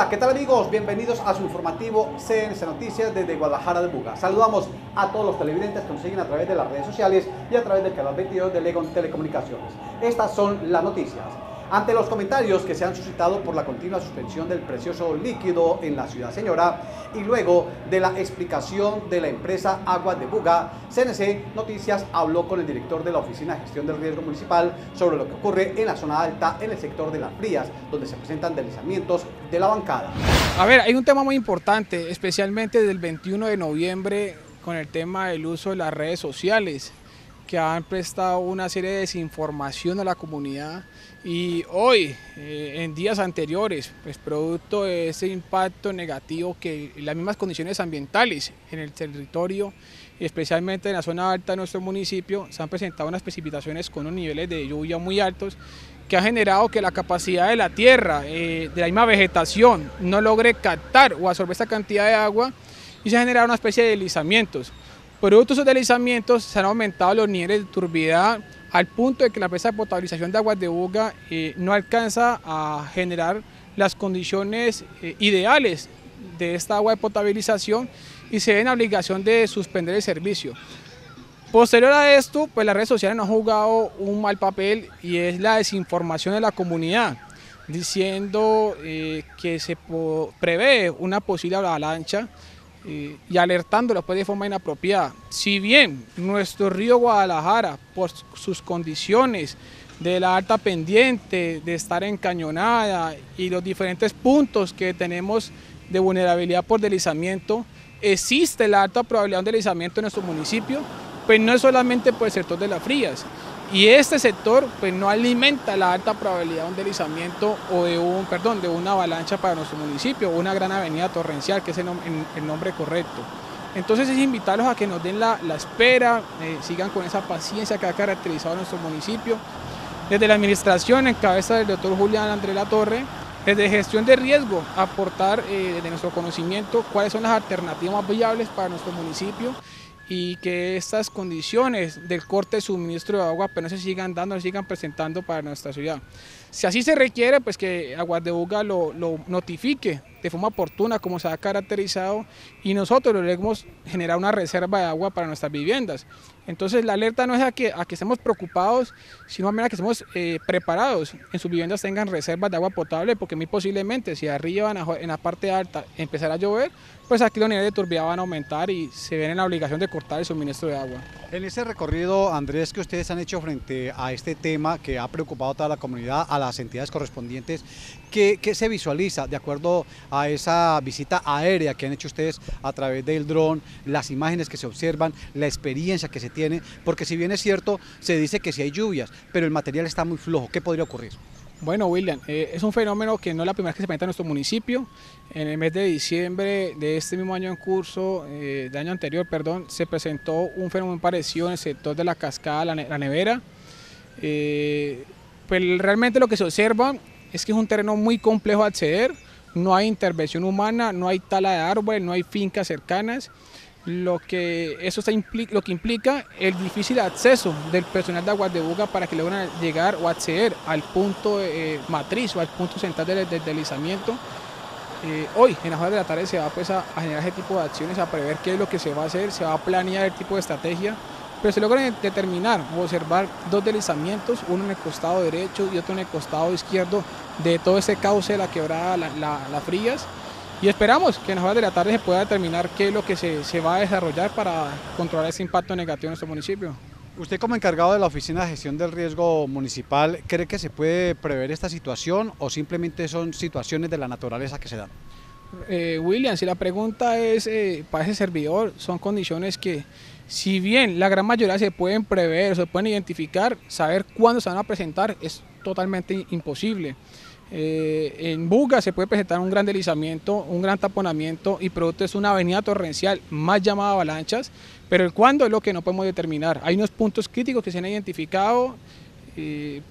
Hola, ¿qué tal amigos? Bienvenidos a su informativo CNC Noticias desde Guadalajara de Buga. Saludamos a todos los televidentes que nos siguen a través de las redes sociales y a través del canal 22 de Legon Telecomunicaciones. Estas son las noticias. Ante los comentarios que se han suscitado por la continua suspensión del precioso líquido en la ciudad señora y luego de la explicación de la empresa Aguas de Buga, CNC Noticias habló con el director de la Oficina de Gestión del Riesgo Municipal sobre lo que ocurre en la zona alta en el sector de Las Frías, donde se presentan deslizamientos de la bancada. A ver, hay un tema muy importante, especialmente desde el 21 de noviembre con el tema del uso de las redes sociales, que han prestado una serie de desinformación a la comunidad, y hoy, en días anteriores, pues producto de ese impacto negativo que las mismas condiciones ambientales en el territorio, especialmente en la zona alta de nuestro municipio, se han presentado unas precipitaciones con unos niveles de lluvia muy altos que ha generado que la capacidad de la tierra, de la misma vegetación, no logre captar o absorber esta cantidad de agua y se ha generado una especie de deslizamientos. Producto de esos deslizamientos se han aumentado los niveles de turbidez al punto de que la empresa de potabilización de Aguas de Buga no alcanza a generar las condiciones ideales de esta agua de potabilización y se ve en la obligación de suspender el servicio. Posterior a esto, pues las redes sociales nos han jugado un mal papel y es la desinformación de la comunidad, diciendo que se prevé una posible avalancha y alertándolos pues de forma inapropiada. Si bien nuestro río Guadalajara, por sus condiciones de la alta pendiente, de estar encañonada y los diferentes puntos que tenemos de vulnerabilidad por deslizamiento, existe la alta probabilidad de deslizamiento en nuestro municipio, pues no es solamente por el sector de Las Frías. Y este sector pues no alimenta la alta probabilidad de un deslizamiento o de una avalancha para nuestro municipio, una gran avenida torrencial, que es el nombre correcto. Entonces es invitarlos a que nos den la espera, sigan con esa paciencia que ha caracterizado a nuestro municipio. Desde la administración, en cabeza del doctor Julián Andrés Latorre, desde gestión de riesgo, aportar desde nuestro conocimiento cuáles son las alternativas más viables para nuestro municipio, y que estas condiciones del corte de suministro de agua pues no se sigan dando, no se sigan presentando para nuestra ciudad. Si así se requiere, pues que Aguas de Buga lo notifique de forma oportuna, como se ha caracterizado, y nosotros logremos generar una reserva de agua para nuestras viviendas. Entonces la alerta no es a que estemos preocupados, sino a que estemos preparados, en sus viviendas tengan reservas de agua potable, porque muy posiblemente si arriba en la parte alta empezará a llover, pues aquí los niveles de turbidez van a aumentar y se ven en la obligación de cortar el suministro de agua. En ese recorrido, Andrés, que ustedes han hecho frente a este tema que ha preocupado a toda la comunidad, a las entidades correspondientes, ¿qué se visualiza de acuerdo a esa visita aérea que han hecho ustedes a través del dron, las imágenes que se observan, la experiencia que se tiene? Porque si bien es cierto, se dice que sí hay lluvias, pero el material está muy flojo. ¿Qué podría ocurrir? Bueno, William, es un fenómeno que no es la primera vez que se presenta en nuestro municipio. En el mes de diciembre de este mismo año en curso, de año anterior, perdón, se presentó un fenómeno parecido en el sector de la cascada, la nevera. Pues realmente lo que se observa es que es un terreno muy complejo de acceder, no hay intervención humana, no hay tala de árboles, no hay fincas cercanas, lo que implica el difícil acceso del personal de Aguas de Buga para que logren llegar o acceder al punto matriz o al punto central del deslizamiento. Hoy, en las horas de la tarde, se va pues a generar ese tipo de acciones, a prever qué es lo que se va a hacer, se va a planear el tipo de estrategia, pero se logran determinar o observar dos deslizamientos, uno en el costado derecho y otro en el costado izquierdo de todo ese cauce de la quebrada Las Frías, y esperamos que en las horas de la tarde se pueda determinar qué es lo que se va a desarrollar para controlar ese impacto negativo en nuestro municipio. Usted, como encargado de la Oficina de Gestión del Riesgo Municipal, ¿cree que se puede prever esta situación o simplemente son situaciones de la naturaleza que se dan? William, si la pregunta es para ese servidor, son condiciones que, si bien la gran mayoría se pueden prever, se pueden identificar, saber cuándo se van a presentar es totalmente imposible. En Buga se puede presentar un gran deslizamiento, un gran taponamiento, y producto es una avenida torrencial, más llamada avalanchas, pero el cuándo es lo que no podemos determinar. Hay unos puntos críticos que se han identificado,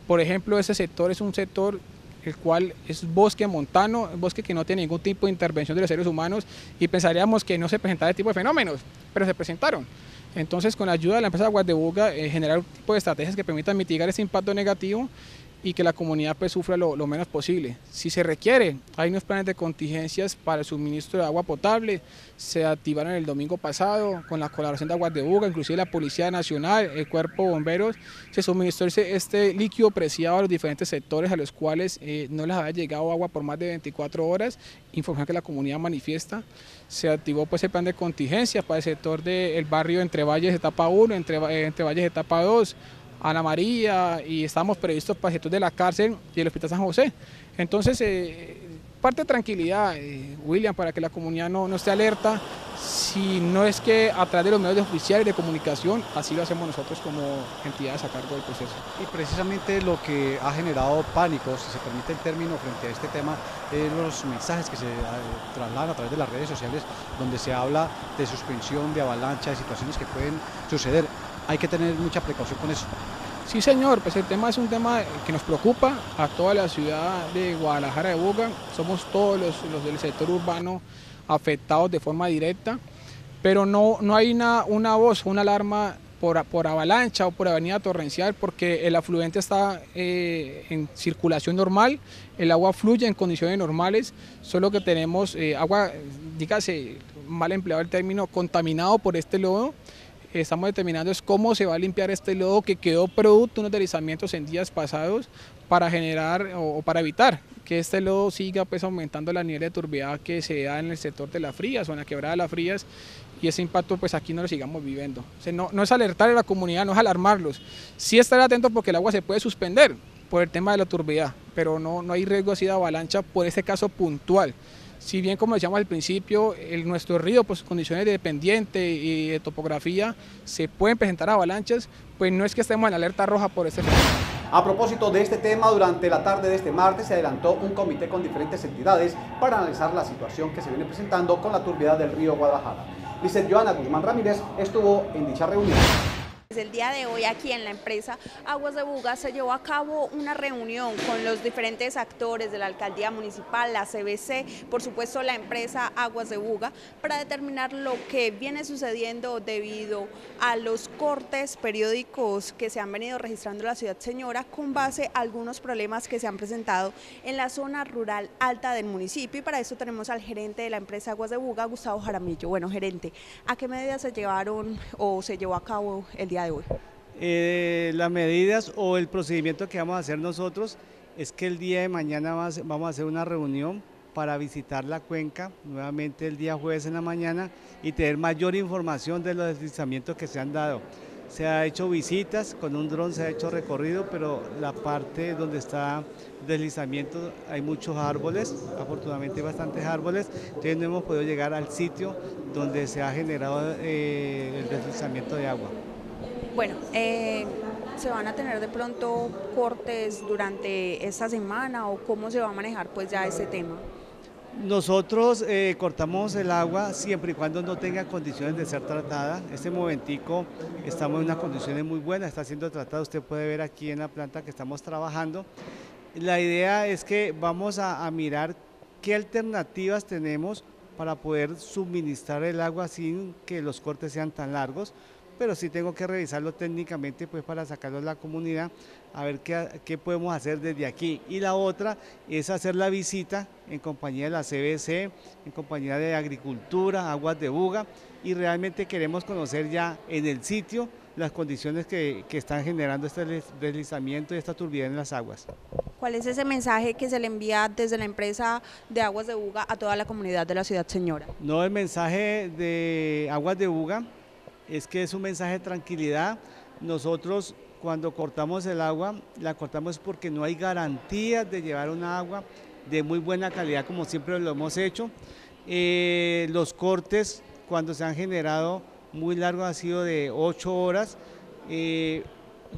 por ejemplo, ese sector es un sector el cual es bosque montano, bosque que no tiene ningún tipo de intervención de los seres humanos, y pensaríamos que no se presentaba este tipo de fenómenos, pero se presentaron. Entonces, con la ayuda de la empresa Aguas de Buga, generar un tipo de estrategias que permitan mitigar ese impacto negativo y que la comunidad pues sufra lo menos posible. Si se requiere, hay unos planes de contingencias para el suministro de agua potable, se activaron el domingo pasado con la colaboración de Aguas de Buga, inclusive la Policía Nacional, el Cuerpo de Bomberos, se suministró este líquido preciado a los diferentes sectores a los cuales no les había llegado agua por más de 24 horas, información que la comunidad manifiesta. Se activó pues el plan de contingencias para el sector del barrio Entre Valles etapa 1, Entre Valles etapa 2, Ana María, y estamos previstos para el sector de la cárcel y el Hospital San José. Entonces, parte de tranquilidad, William, para que la comunidad no esté alerta, si no es que a través de los medios oficiales de comunicación, así lo hacemos nosotros como entidades a cargo del proceso. Y precisamente lo que ha generado pánico, si se permite el término, frente a este tema, los mensajes que se trasladan a través de las redes sociales, donde se habla de suspensión, de avalancha, de situaciones que pueden suceder. Hay que tener mucha precaución con eso. Sí, señor, pues el tema es un tema que nos preocupa a toda la ciudad de Guadalajara de Buga. Somos todos los del sector urbano afectados de forma directa, pero no hay una voz, una alarma por avalancha o por avenida torrencial, porque el afluente está en circulación normal, el agua fluye en condiciones normales, solo que tenemos agua, dígase, mal empleado el término, contaminado por este lodo. Estamos determinando es cómo se va a limpiar este lodo que quedó producto de unos deslizamientos en días pasados para generar o para evitar que este lodo siga pues aumentando la nivel de turbidez que se da en el sector de Las Frías o en la quebrada de Las Frías, y ese impacto pues aquí no lo sigamos viviendo. O sea, no es alertar a la comunidad, no es alarmarlos, sí estar atentos porque el agua se puede suspender por el tema de la turbidez, pero no hay riesgo así de avalancha por este caso puntual. Si bien, como decíamos al principio, nuestro río, pues condiciones de pendiente y de topografía, se pueden presentar avalanchas, pues no es que estemos en alerta roja por este fenómeno. A propósito de este tema, durante la tarde de este martes se adelantó un comité con diferentes entidades para analizar la situación que se viene presentando con la turbidez del río Guadalajara. Liceth Johana Guzmán Ramírez estuvo en dicha reunión. El día de hoy aquí en la empresa Aguas de Buga se llevó a cabo una reunión con los diferentes actores de la alcaldía municipal, la CBC, por supuesto la empresa Aguas de Buga, para determinar lo que viene sucediendo debido a los cortes periódicos que se han venido registrando en la ciudad señora con base a algunos problemas que se han presentado en la zona rural alta del municipio, y para eso tenemos al gerente de la empresa Aguas de Buga, Gustavo Jaramillo. Bueno, gerente, ¿a qué medidas se llevaron o se llevó a cabo el día de hoy? Las medidas o el procedimiento que vamos a hacer nosotros es que el día de mañana vamos a hacer una reunión para visitar la cuenca nuevamente el día jueves en la mañana y tener mayor información de los deslizamientos que se han dado. Se ha hecho visitas, con un dron se ha hecho recorrido, pero la parte donde está deslizamiento hay muchos árboles, afortunadamente hay bastantes árboles, entonces no hemos podido llegar al sitio donde se ha generado el deslizamiento de agua. Bueno, ¿se van a tener de pronto cortes durante esta semana o cómo se va a manejar pues ya ese tema? Nosotros cortamos el agua siempre y cuando no tenga condiciones de ser tratada. Este momentico estamos en unas condiciones muy buenas, está siendo tratada, usted puede ver aquí en la planta que estamos trabajando. La idea es que vamos a mirar qué alternativas tenemos para poder suministrar el agua sin que los cortes sean tan largos, pero sí tengo que revisarlo técnicamente pues para sacarlo a la comunidad, a ver qué podemos hacer desde aquí. Y la otra es hacer la visita en compañía de la CBC, en compañía de Agricultura, Aguas de Buga, y realmente queremos conocer ya en el sitio las condiciones que están generando este deslizamiento y esta turbidez en las aguas. ¿Cuál es ese mensaje que se le envía desde la empresa de Aguas de Buga a toda la comunidad de la ciudad señora? No, el mensaje de Aguas de Buga es que es un mensaje de tranquilidad. Nosotros cuando cortamos el agua, la cortamos porque no hay garantías de llevar una agua de muy buena calidad como siempre lo hemos hecho. Los cortes cuando se han generado muy largos han sido de 8 horas.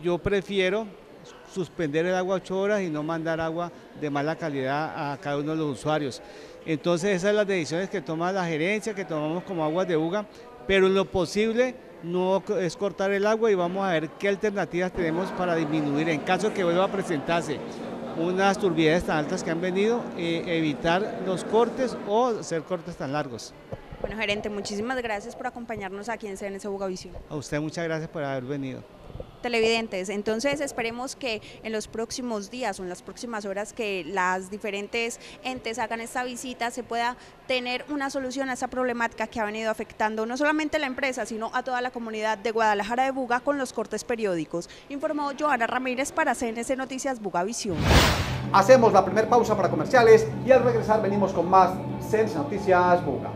Yo prefiero suspender el agua 8 horas y no mandar agua de mala calidad a cada uno de los usuarios. Entonces esas son las decisiones que toma la gerencia, que tomamos como Aguas de Buga, pero en lo posible no es cortar el agua y vamos a ver qué alternativas tenemos para disminuir, en caso que vuelva a presentarse unas turbidez tan altas que han venido, evitar los cortes o hacer cortes tan largos. Bueno, gerente, muchísimas gracias por acompañarnos aquí en CNC Bugavisión. A usted muchas gracias por haber venido. televidentes. Entonces esperemos que en los próximos días o en las próximas horas que las diferentes entes hagan esta visita se pueda tener una solución a esta problemática que ha venido afectando no solamente a la empresa sino a toda la comunidad de Guadalajara de Buga con los cortes periódicos. Informó Johana Ramírez para CNC Noticias Bugavisión. Hacemos la primera pausa para comerciales y al regresar venimos con más CNC Noticias Buga.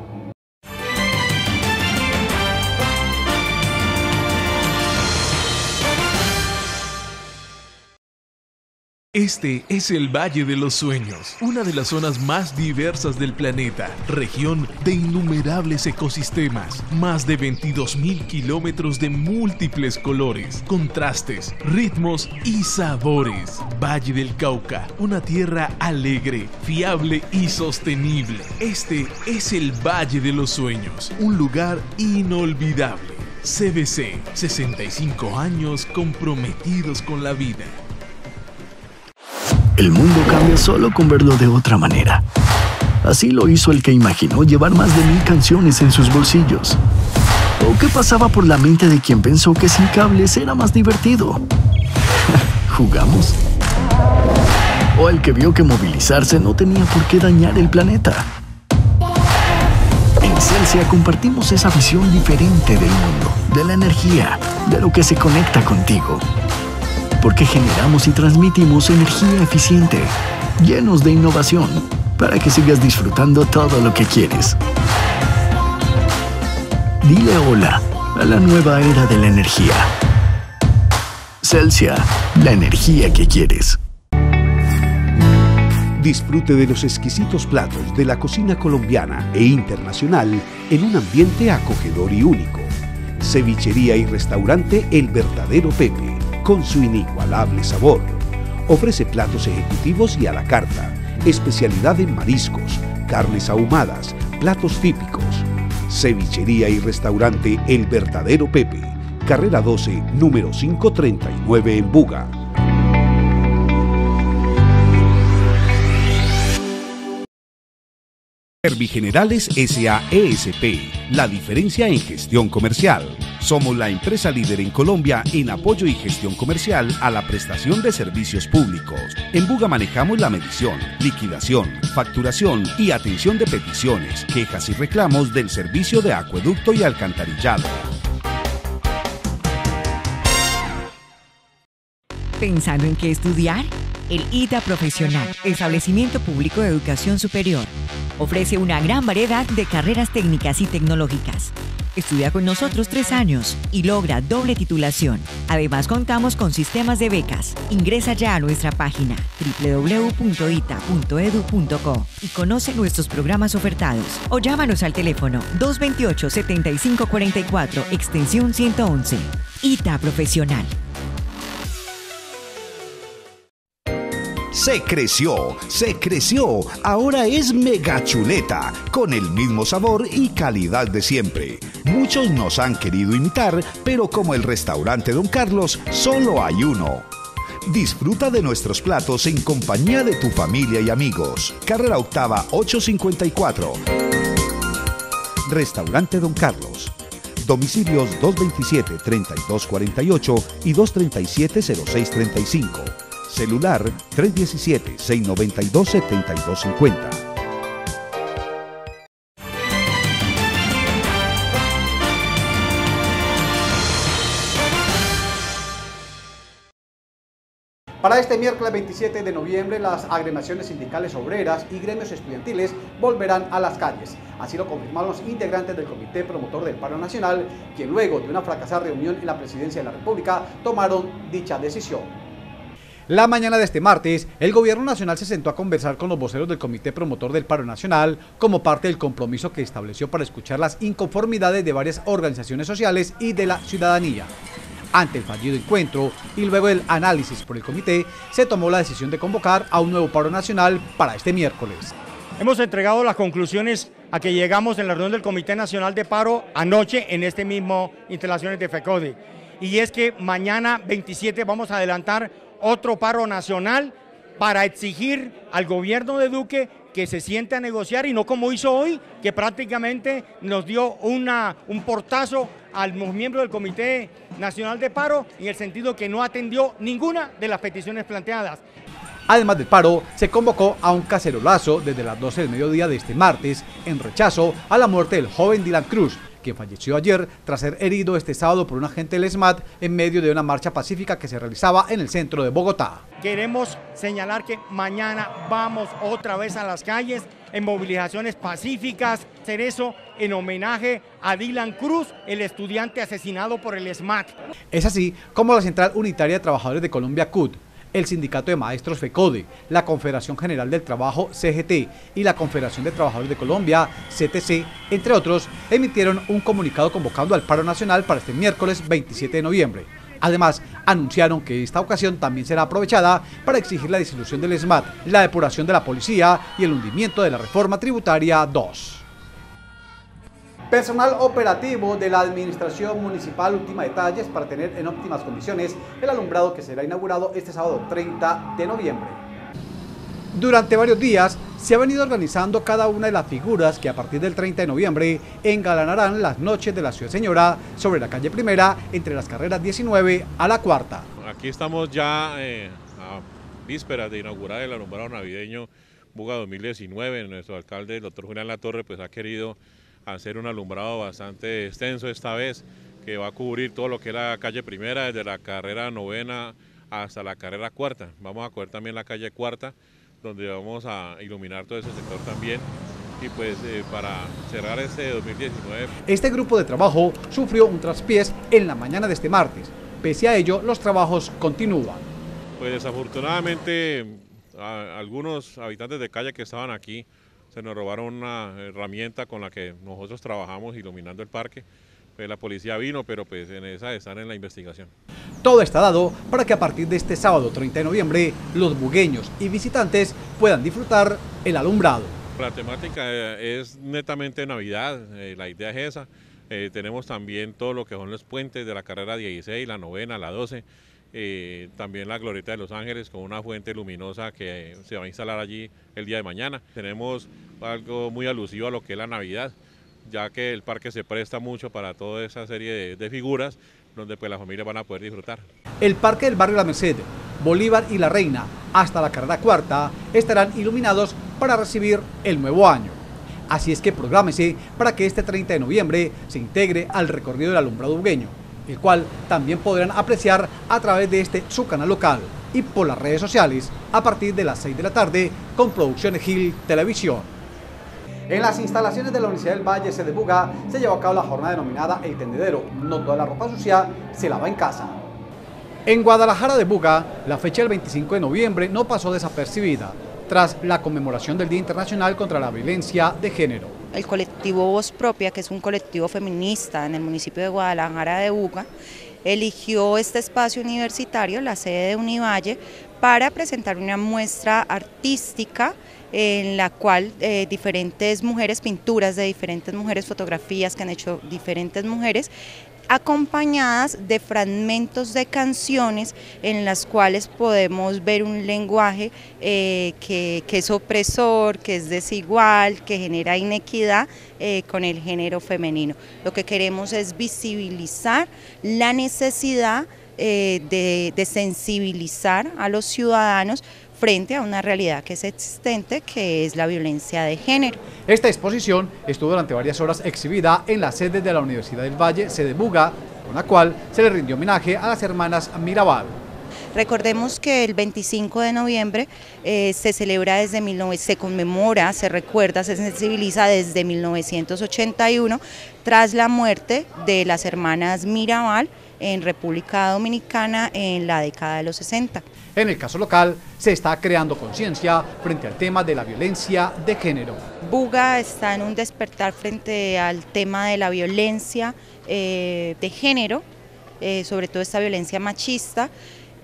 Este es el Valle de los Sueños, una de las zonas más diversas del planeta, región de innumerables ecosistemas, más de 22.000 kilómetros de múltiples colores, contrastes, ritmos y sabores. Valle del Cauca, una tierra alegre, fiable y sostenible. Este es el Valle de los Sueños, un lugar inolvidable. CBC, 65 años comprometidos con la vida. El mundo cambia solo con verlo de otra manera. Así lo hizo el que imaginó llevar más de 1000 canciones en sus bolsillos. ¿O qué pasaba por la mente de quien pensó que sin cables era más divertido? ¿Jugamos? O el que vio que movilizarse no tenía por qué dañar el planeta. En Celsia compartimos esa visión diferente del mundo, de la energía, de lo que se conecta contigo. Porque generamos y transmitimos energía eficiente, llenos de innovación, para que sigas disfrutando todo lo que quieres. Dile hola a la nueva era de la energía. Celsia, la energía que quieres. Disfrute de los exquisitos platos de la cocina colombiana e internacional en un ambiente acogedor y único. Cevichería y restaurante El Verdadero Pepe, con su inigualable sabor. Ofrece platos ejecutivos y a la carta, especialidad en mariscos, carnes ahumadas, platos típicos. Cevichería y restaurante El Verdadero Pepe, carrera 12, número 539 en Buga. Servigenerales S.A.E.S.P., la diferencia en gestión comercial. Somos la empresa líder en Colombia en apoyo y gestión comercial a la prestación de servicios públicos. En Buga manejamos la medición, liquidación, facturación y atención de peticiones, quejas y reclamos del servicio de acueducto y alcantarillado. ¿Pensando en qué estudiar? El ITA Profesional, establecimiento público de educación superior, ofrece una gran variedad de carreras técnicas y tecnológicas. Estudia con nosotros 3 años y logra doble titulación. Además, contamos con sistemas de becas. Ingresa ya a nuestra página www.ita.edu.co y conoce nuestros programas ofertados. O llámanos al teléfono 228-7544, extensión 111. ITA Profesional. Se creció, ahora es Mega Chuleta, con el mismo sabor y calidad de siempre. Muchos nos han querido imitar, pero como el restaurante Don Carlos, solo hay uno. Disfruta de nuestros platos en compañía de tu familia y amigos. Carrera octava 854. Restaurante Don Carlos. Domicilios 227-3248 y 237-0635. Celular 317-692-7250. Para este miércoles 27 de noviembre, las agremiaciones sindicales obreras y gremios estudiantiles volverán a las calles. Así lo confirmaron los integrantes del Comité Promotor del Paro Nacional, quien luego de una fracasada reunión en la Presidencia de la República tomaron dicha decisión. La mañana de este martes, el Gobierno Nacional se sentó a conversar con los voceros del Comité Promotor del Paro Nacional como parte del compromiso que estableció para escuchar las inconformidades de varias organizaciones sociales y de la ciudadanía. Ante el fallido encuentro y luego del análisis por el comité, se tomó la decisión de convocar a un nuevo paro nacional para este miércoles. Hemos entregado las conclusiones a que llegamos en la reunión del Comité Nacional de Paro anoche en este mismo instalaciones de FECODE. Y es que mañana 27 vamos a adelantar otro paro nacional para exigir al gobierno de Duque que se siente a negociar y no como hizo hoy, que prácticamente nos dio un portazo a los miembros del Comité Nacional de Paro, en el sentido que no atendió ninguna de las peticiones planteadas. Además del paro, se convocó a un cacerolazo desde las 12 del mediodía de este martes, en rechazo a la muerte del joven Dilan Cruz, quien falleció ayer tras ser herido este sábado por un agente del ESMAD en medio de una marcha pacífica que se realizaba en el centro de Bogotá. Queremos señalar que mañana vamos otra vez a las calles en movilizaciones pacíficas, hacer eso en homenaje a Dilan Cruz, el estudiante asesinado por el ESMAD. Es así como la Central Unitaria de Trabajadores de Colombia, CUT, el Sindicato de Maestros FECODE, la Confederación General del Trabajo CGT y la Confederación de Trabajadores de Colombia CTC, entre otros, emitieron un comunicado convocando al paro nacional para este miércoles 27 de noviembre. Además, anunciaron que esta ocasión también será aprovechada para exigir la disolución del ESMAD, la depuración de la policía y el hundimiento de la Reforma Tributaria 2. Personal operativo de la Administración Municipal ultima detalles para tener en óptimas condiciones el alumbrado que será inaugurado este sábado 30 de noviembre. Durante varios días se ha venido organizando cada una de las figuras que a partir del 30 de noviembre engalanarán las noches de la Ciudad Señora sobre la calle Primera entre las carreras 19 a la cuarta. Aquí estamos ya a vísperas de inaugurar el alumbrado navideño Buga 2019. Nuestro alcalde, el doctor Julián Andrés Latorre, pues ha querido hacer un alumbrado bastante extenso esta vez, que va a cubrir todo lo que es la calle Primera, desde la carrera novena hasta la carrera cuarta. Vamos a cubrir también la calle cuarta, donde vamos a iluminar todo ese sector también, y pues para cerrar este 2019. Este grupo de trabajo sufrió un traspiés en la mañana de este martes. Pese a ello, los trabajos continúan. Pues desafortunadamente, algunos habitantes de calle que estaban aquí, se nos robaron una herramienta con la que nosotros trabajamos iluminando el parque. Pues la policía vino, pero pues en esa están en la investigación. Todo está dado para que a partir de este sábado 30 de noviembre los bugueños y visitantes puedan disfrutar el alumbrado. La temática es netamente Navidad, la idea es esa. Tenemos también todo lo que son los puentes de la carrera 16, la novena, la 12. También la glorieta de Los Ángeles con una fuente luminosa que se va a instalar allí el día de mañana. Tenemos algo muy alusivo a lo que es la Navidad, ya que el parque se presta mucho para toda esa serie de figuras donde pues las familias van a poder disfrutar. El parque del barrio La Merced, Bolívar y La Reina hasta la carrera cuarta estarán iluminados para recibir el nuevo año. Así es que prográmese para que este 30 de noviembre se integre al recorrido del alumbrado bugueño, el cual también podrán apreciar a través de este su canal local y por las redes sociales a partir de las 6 de la tarde con Producciones Gil Televisión. En las instalaciones de la Universidad del Valle de Buga se llevó a cabo la jornada denominada El Tendedero, no toda la ropa sucia se lava en casa. En Guadalajara de Buga, la fecha del 25 de noviembre no pasó desapercibida, tras la conmemoración del Día Internacional contra la Violencia de Género. El colectivo Voz Propia, que es un colectivo feminista en el municipio de Guadalajara de Buga, eligió este espacio universitario, la sede de Univalle, para presentar una muestra artística en la cual diferentes mujeres, pinturas de diferentes mujeres, fotografías que han hecho diferentes mujeres, acompañadas de fragmentos de canciones en las cuales podemos ver un lenguaje que es opresor, que es desigual, que genera inequidad con el género femenino. Lo que queremos es visibilizar la necesidad de sensibilizar a los ciudadanos frente a una realidad que es existente, que es la violencia de género. Esta exposición estuvo durante varias horas exhibida en la sede de la Universidad del Valle, sede Buga, con la cual se le rindió homenaje a las hermanas Mirabal. Recordemos que el 25 de noviembre se celebra desde, se conmemora, se recuerda, se sensibiliza desde 1981 tras la muerte de las hermanas Mirabal en República Dominicana en la década de los 60. En el caso local, se está creando conciencia frente al tema de la violencia de género. Buga está en un despertar frente al tema de la violencia de género, sobre todo esta violencia machista,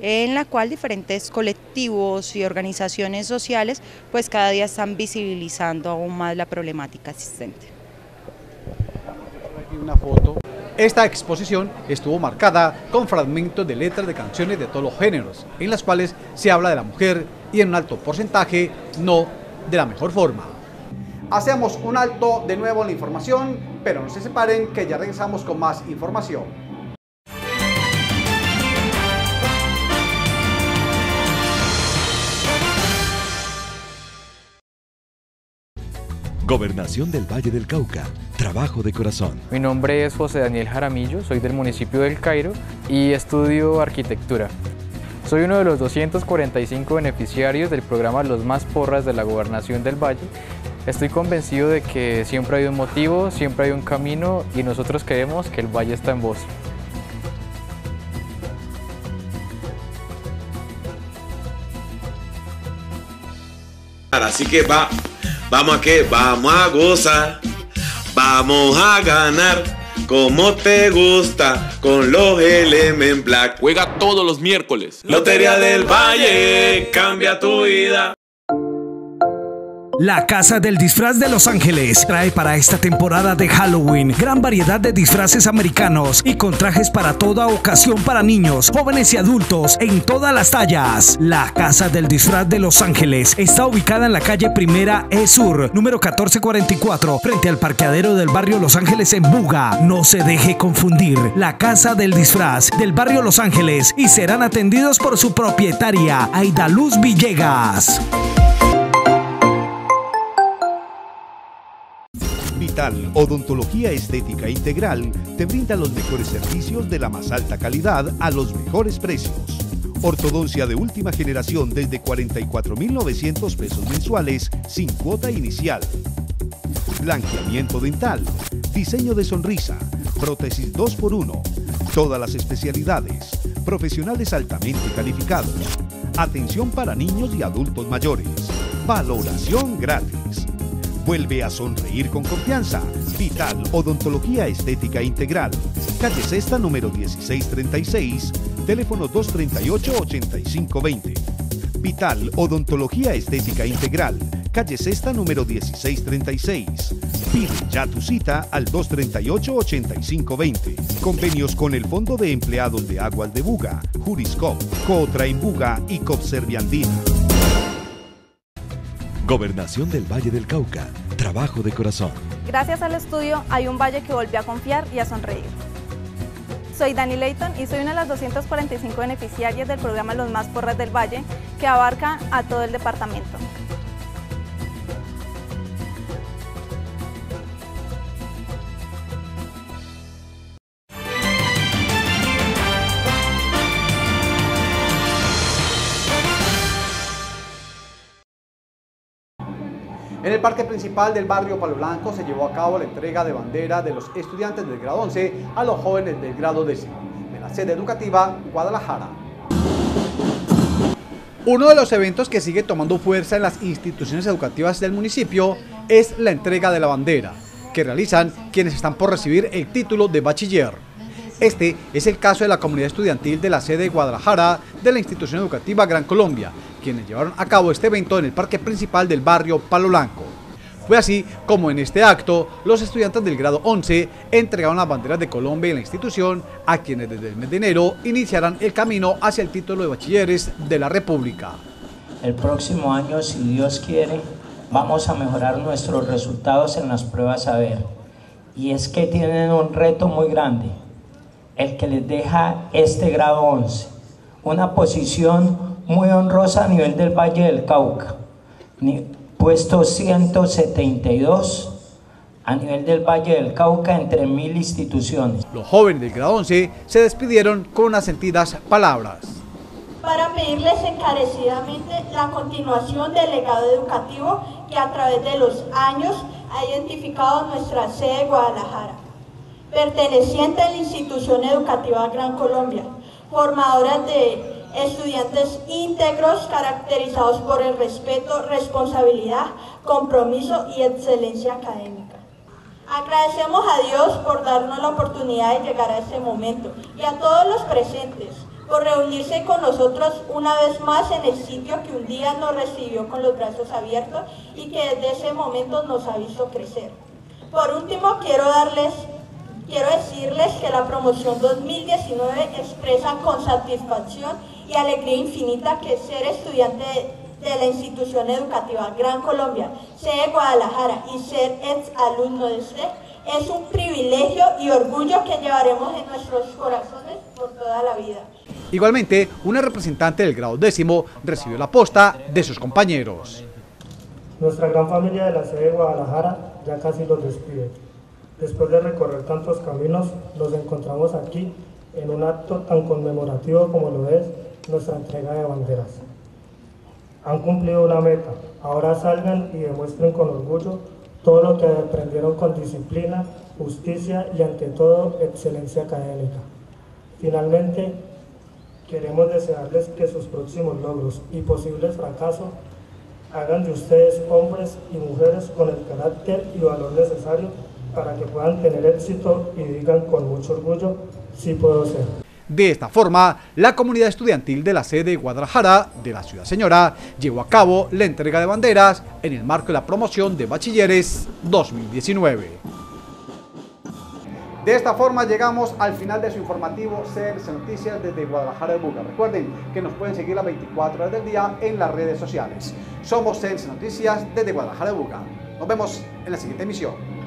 en la cual diferentes colectivos y organizaciones sociales pues cada día están visibilizando aún más la problemática existente. Aquí una foto. Esta exposición estuvo marcada con fragmentos de letras de canciones de todos los géneros, en las cuales se habla de la mujer y en un alto porcentaje no de la mejor forma. Hacemos un alto de nuevo en la información, pero no se separen que ya regresamos con más información. Gobernación del Valle del Cauca, trabajo de corazón. Mi nombre es José Daniel Jaramillo, soy del municipio del Cairo y estudio arquitectura. Soy uno de los 245 beneficiarios del programa Los Más Porras de la Gobernación del Valle. Estoy convencido de que siempre hay un motivo, siempre hay un camino y nosotros queremos que el Valle está en voz. Así que va. ¿Vamos a qué? Vamos a gozar, vamos a ganar, como te gusta, con los LM Black. Juega todos los miércoles. Lotería del Valle, cambia tu vida. La Casa del Disfraz de Los Ángeles trae para esta temporada de Halloween gran variedad de disfraces americanos y con trajes para toda ocasión para niños, jóvenes y adultos en todas las tallas. La Casa del Disfraz de Los Ángeles está ubicada en la calle Primera E Sur, número 1444, frente al parqueadero del barrio Los Ángeles en Buga. No se deje confundir, la Casa del Disfraz del barrio Los Ángeles y serán atendidos por su propietaria, Aidaluz Villegas. Vital Odontología Estética Integral te brinda los mejores servicios de la más alta calidad a los mejores precios. Ortodoncia de última generación desde 44.900 pesos mensuales sin cuota inicial. Blanqueamiento dental, diseño de sonrisa, prótesis 2x1, todas las especialidades, profesionales altamente calificados, atención para niños y adultos mayores, valoración gratis. Vuelve a sonreír con confianza. Vital Odontología Estética Integral. Calle Sexta, número 1636, teléfono 238-8520. Vital Odontología Estética Integral. Calle Sexta, número 1636. Pide ya tu cita al 238-8520. Convenios con el Fondo de Empleados de Aguas de Buga, Juriscop, Cotraimbuga y Copserviandina. Gobernación del Valle del Cauca, trabajo de corazón. Gracias al estudio hay un valle que volvió a confiar y a sonreír. Soy Dani Leighton y soy una de las 245 beneficiarias del programa Los Más Porras del Valle, que abarca a todo el departamento. En el parque principal del barrio Palo Blanco se llevó a cabo la entrega de bandera de los estudiantes del grado 11 a los jóvenes del grado 10 de la sede educativa Guadalajara. Uno de los eventos que sigue tomando fuerza en las instituciones educativas del municipio es la entrega de la bandera, que realizan quienes están por recibir el título de bachiller. Este es el caso de la comunidad estudiantil de la sede de Guadalajara de la Institución Educativa Gran Colombia, quienes llevaron a cabo este evento en el parque principal del barrio Palo Blanco. Fue así como en este acto los estudiantes del grado 11 entregaron las banderas de Colombia y la institución a quienes desde el mes de enero iniciarán el camino hacia el título de bachilleres de la República. El próximo año, si Dios quiere, vamos a mejorar nuestros resultados en las pruebas SABER. Y es que tienen un reto muy grande, el que les deja este grado 11, una posición muy honrosa a nivel del Valle del Cauca, puesto 172 a nivel del Valle del Cauca entre 1000 instituciones. Los jóvenes del grado 11 se despidieron con unas sentidas palabras. Para pedirles encarecidamente la continuación del legado educativo que a través de los años ha identificado nuestra sede de Guadalajara, perteneciente a la Institución Educativa Gran Colombia, formadora de estudiantes íntegros caracterizados por el respeto, responsabilidad, compromiso y excelencia académica. Agradecemos a Dios por darnos la oportunidad de llegar a este momento y a todos los presentes por reunirse con nosotros una vez más en el sitio que un día nos recibió con los brazos abiertos y que desde ese momento nos ha visto crecer. Por último, quiero decirles que la promoción 2019 expresa con satisfacción y alegría infinita que ser estudiante de la Institución Educativa Gran Colombia, sede Guadalajara, y ser exalumno de usted, es un privilegio y orgullo que llevaremos en nuestros corazones por toda la vida. Igualmente, una representante del grado décimo recibió la posta de sus compañeros. Nuestra gran familia de la sede de Guadalajara ya casi los despide. Después de recorrer tantos caminos, nos encontramos aquí en un acto tan conmemorativo como lo es nuestra entrega de banderas. Han cumplido una meta, ahora salgan y demuestren con orgullo todo lo que aprendieron con disciplina, justicia y ante todo excelencia académica. Finalmente, queremos desearles que sus próximos logros y posibles fracasos hagan de ustedes hombres y mujeres con el carácter y valor necesario para que puedan tener éxito y digan con mucho orgullo, sí puedo ser. De esta forma, la comunidad estudiantil de la sede de Guadalajara de la Ciudad Señora llevó a cabo la entrega de banderas en el marco de la promoción de Bachilleres 2019. De esta forma llegamos al final de su informativo CNC Noticias desde Guadalajara de Buga. Recuerden que nos pueden seguir las 24 horas del día en las redes sociales. Somos CNC Noticias desde Guadalajara de Buga. Nos vemos en la siguiente emisión.